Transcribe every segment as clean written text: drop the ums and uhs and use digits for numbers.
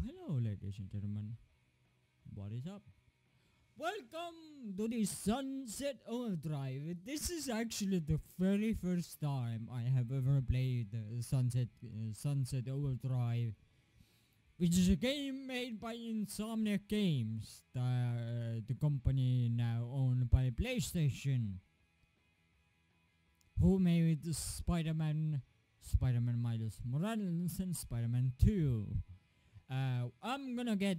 Hello ladies and gentlemen, what is up? Welcome to the Sunset Overdrive. This is actually the very first time I have ever played Sunset Overdrive, which is a game made by Insomniac Games, the company now owned by PlayStation, who made Spider-Man, Spider-Man Miles Morales and Spider-Man 2. I'm gonna get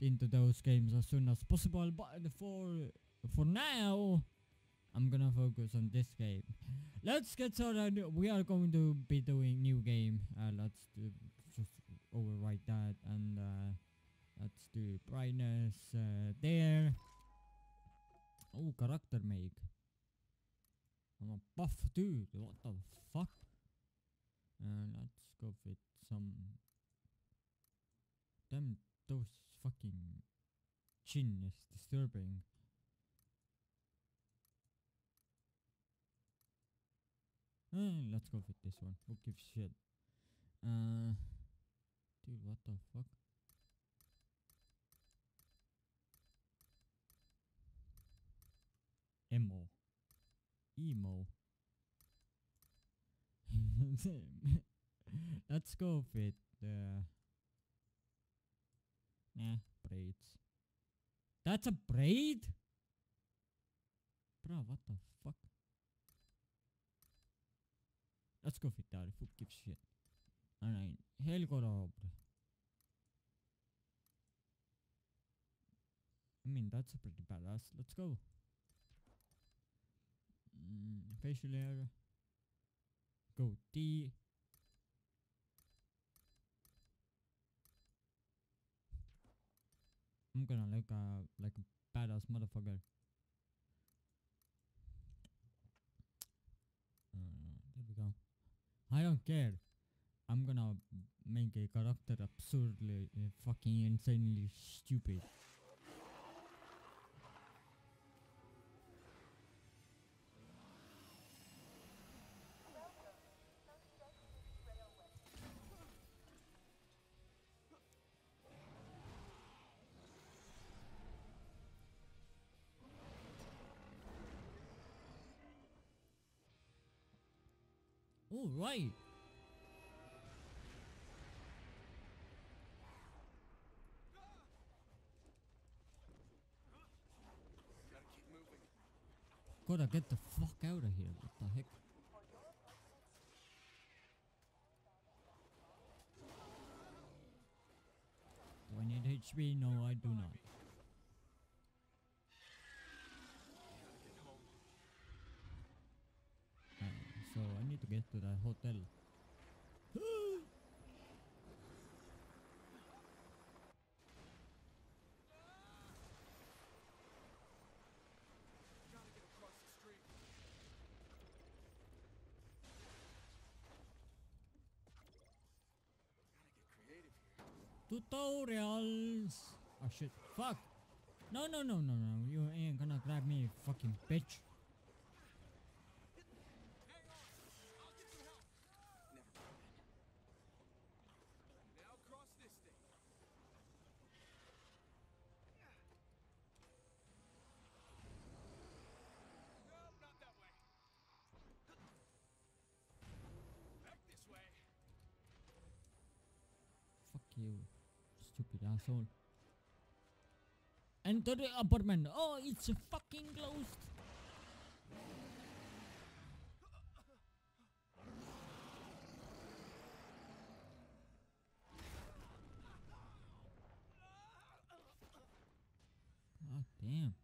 into those games as soon as possible, but for now, I'm gonna focus on this game. Let's get started. We are going to be doing new game. Let's just overwrite that, and let's do brightness there. Oh, character make. I'm a buff dude. What the fuck? Let's go with some. Damn, those fucking chin is disturbing. Let's go with this one. Who gives shit? Dude, what the fuck? Emo. Let's go with the braids. That's a braid? Bruh, what the fuck? Let's go with that. Who gives shit? Alright. Hell got robbed. I mean, that's a pretty badass. Let's go. Facial hair. Goatee. I'm gonna look like a badass motherfucker. There we go. I don't care. I'm gonna make a character absurdly, fucking insanely stupid. All right. Gotta keep moving. Gotta get the fuck out of here. What the heck? Do I need HP? No, I do not. So I need to get to the hotel. Gotta get across the street. Gotta get creative here. Tutorials. Oh shit. Fuck. No. You ain't gonna grab me, fucking bitch. You stupid asshole. Enter the apartment. Oh, it's fucking closed. God damn.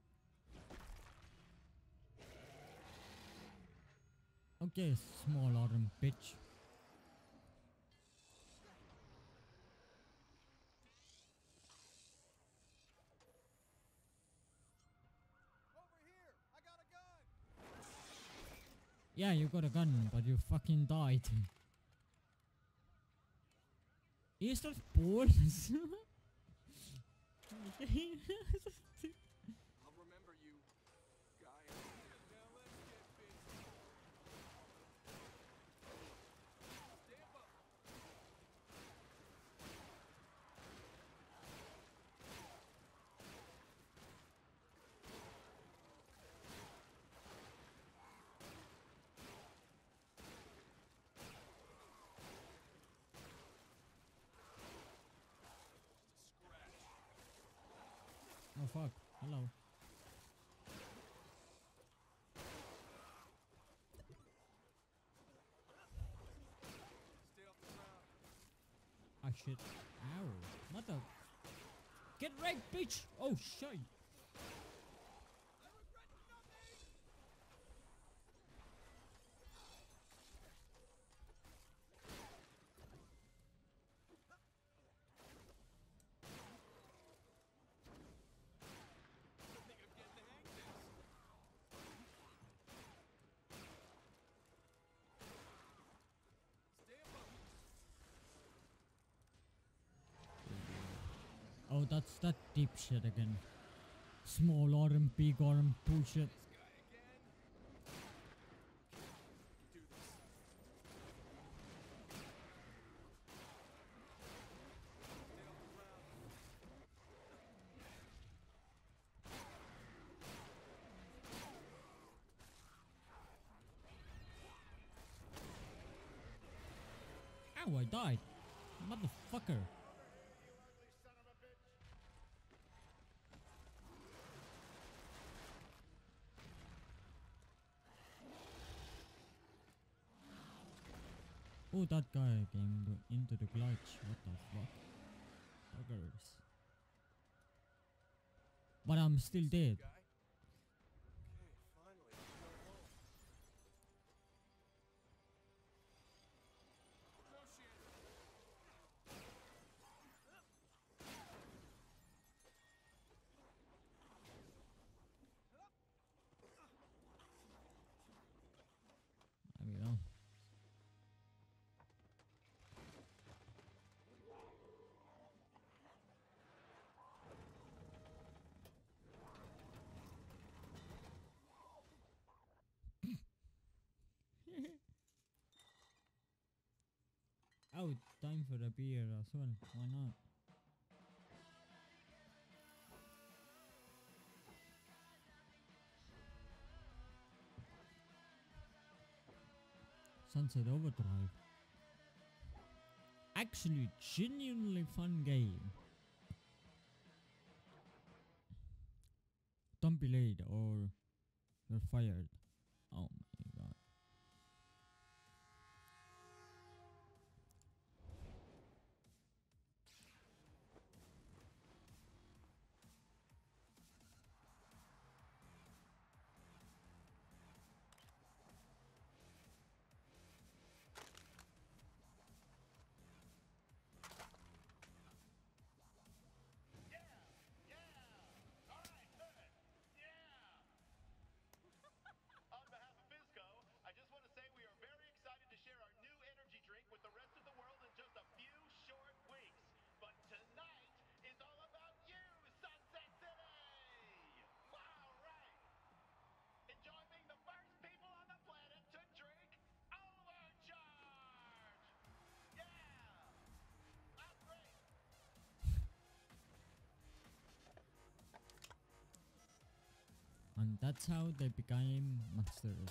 Okay, small arm bitch. Yeah, you got a gun, but you fucking died. Is that balls? I'll remember you, guy. Now let's get busy. Stand up. fuck. Hello. Oh shit. Ow. What the? Get right, bitch! Oh shit. Oh, that's that deep shit again. Small arm, big arm, bullshit. Ow, I died. Motherfucker. Oh, that guy came into the clutch. What the fuck? Buggers. But I'm still dead. Oh, time for a beer as well, why not? Sunset Overdrive. Actually, genuinely fun game. Don't be late or you're fired. Oh my god. And that's how they became monsters.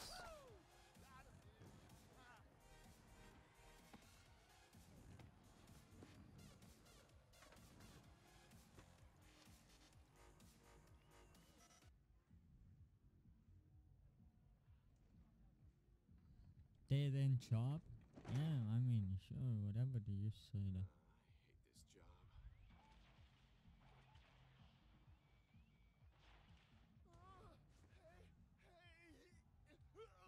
They then chop? Yeah, I mean, sure, whatever do you say that. I hate this job.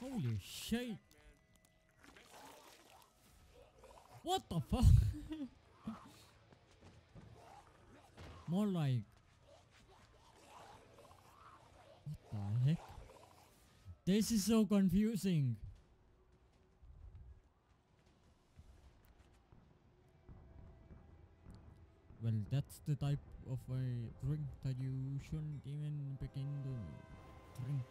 Holy shit! What the fuck? More like... What the heck? This is so confusing! Well, that's the type of a drink that you shouldn't even begin to drink.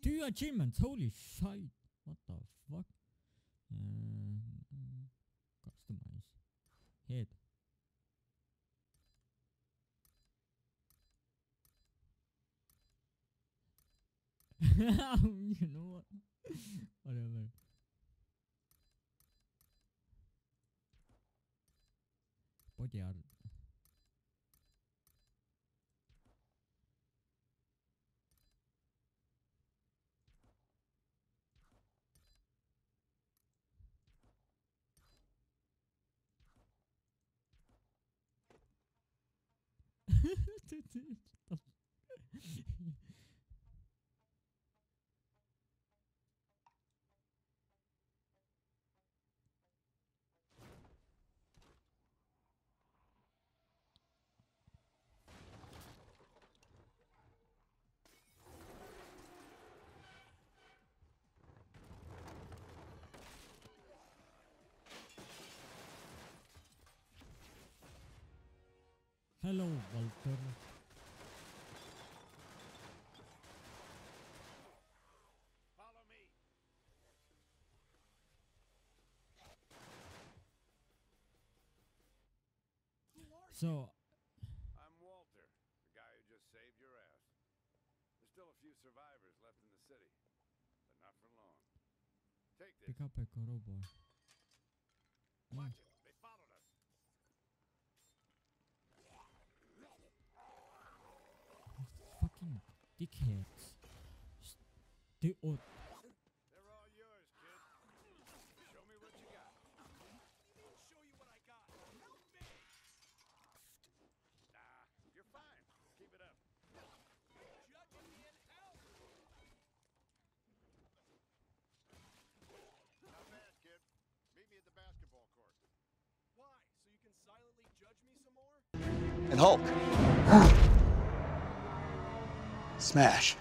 Two achievements, holy shit! What the fuck? Customize. Head. You know what? Whatever. But yeah. Hello, Walter. Follow me. So, I'm Walter, the guy who just saved your ass. There's still a few survivors left in the city, but not for long. Take this. Pick up a crowbar. Watch it. They followed us. Fucking dickheads. They're all yours, kid. Show me what you got. Show you what I got. Help me. Nah, you're fine. Keep it up. Judging me and help. Not bad, kid. Meet me at the basketball court. Why? So you can silently judge me some more? And Hulk. Smash.